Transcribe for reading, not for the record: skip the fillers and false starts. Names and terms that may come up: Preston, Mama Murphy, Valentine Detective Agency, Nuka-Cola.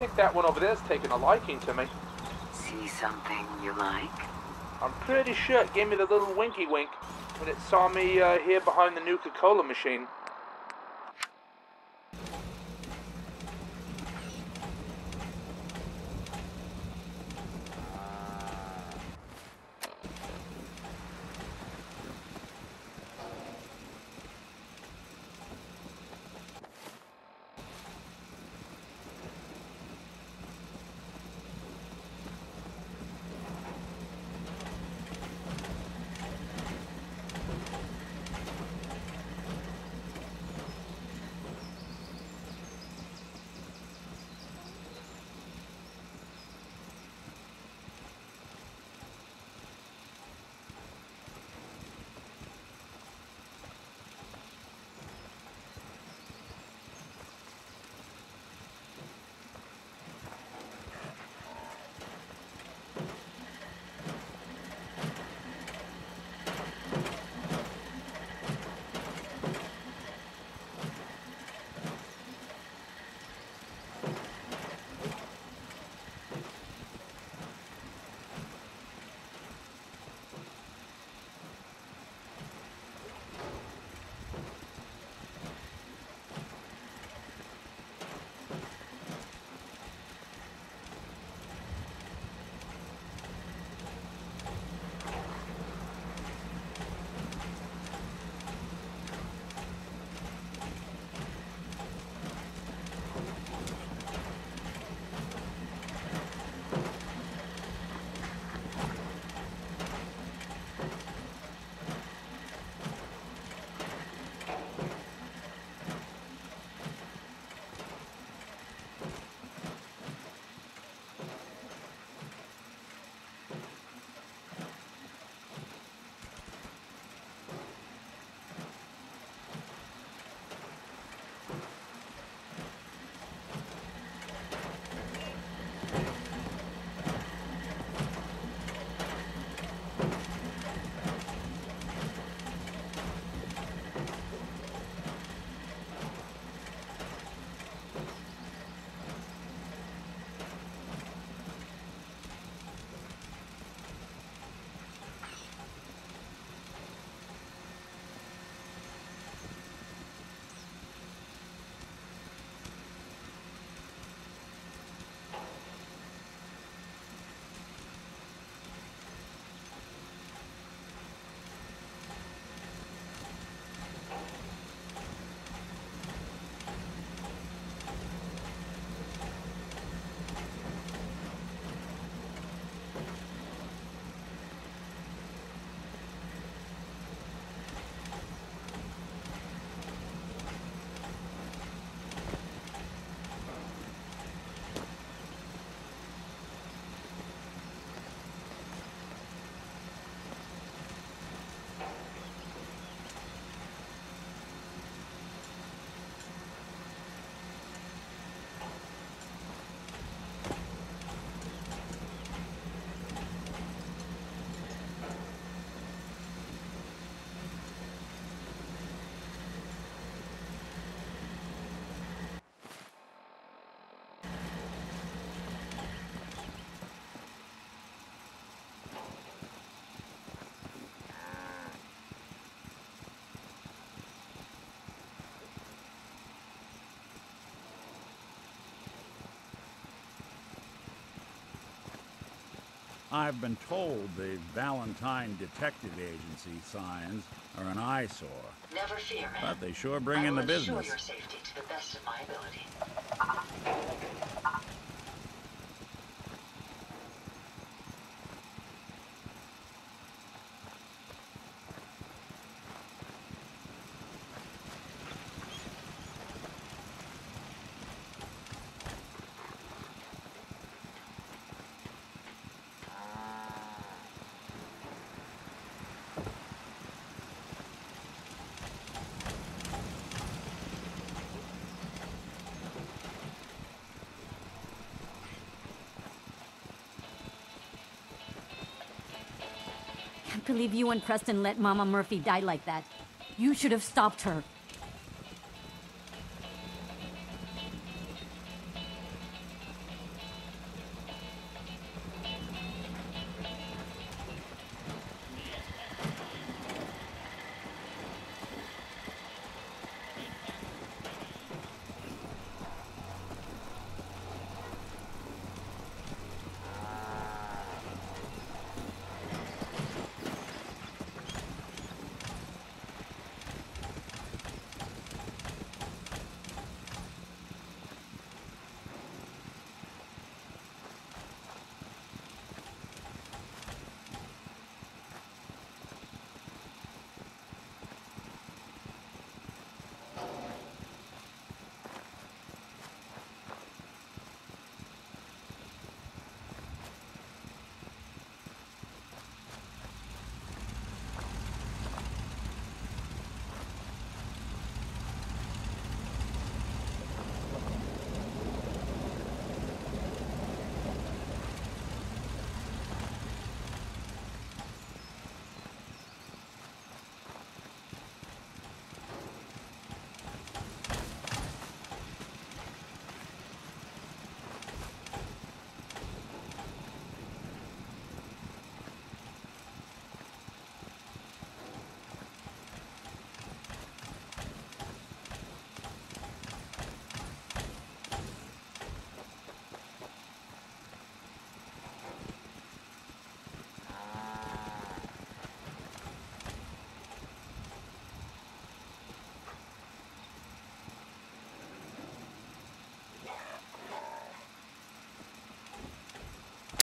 I think that one over there's taken a liking to me. See something you like? I'm pretty sure it gave me the little winky wink when it saw me here behind the Nuka-Cola machine. I've been told the Valentine Detective Agency signs are an eyesore. Never fear, man. But they sure bring in the business. I will ensure your safety to the best of my ability. I can't believe you and Preston let Mama Murphy die like that. You should have stopped her.